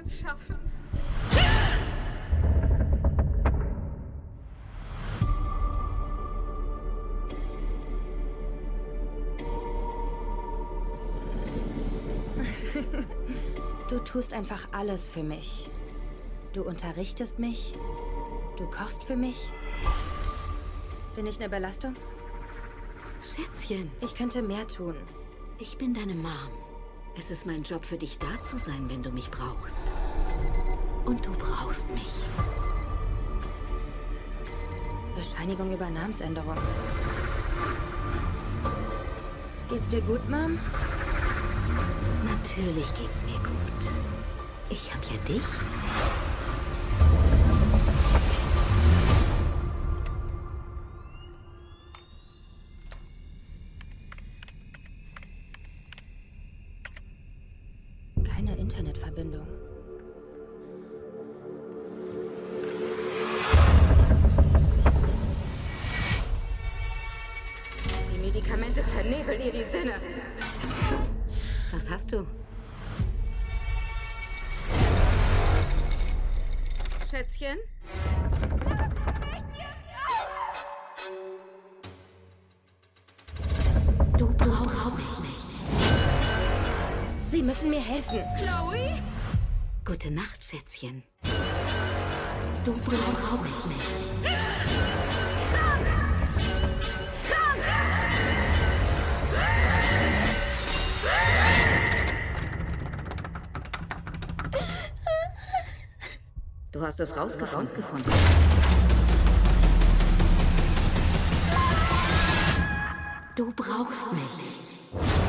wir es schaffen. Du tust einfach alles für mich. Du unterrichtest mich. Du kochst für mich. Bin ich eine Belastung? Schätzchen. Ich könnte mehr tun. Ich bin deine Mom. Es ist mein Job, für dich da zu sein, wenn du mich brauchst. Und du brauchst mich. Bescheinigung über Namensänderung. Geht's dir gut, Mom? Natürlich geht's mir gut. Ich hab ja dich. Keine Internetverbindung. Die Medikamente vernebeln ihr die Sinne. Was hast du? Schätzchen? Du brauchst mich. Sie müssen mir helfen. Chloe? Gute Nacht, Schätzchen. Du brauchst mich. Du hast es rausgefunden. Du brauchst mich.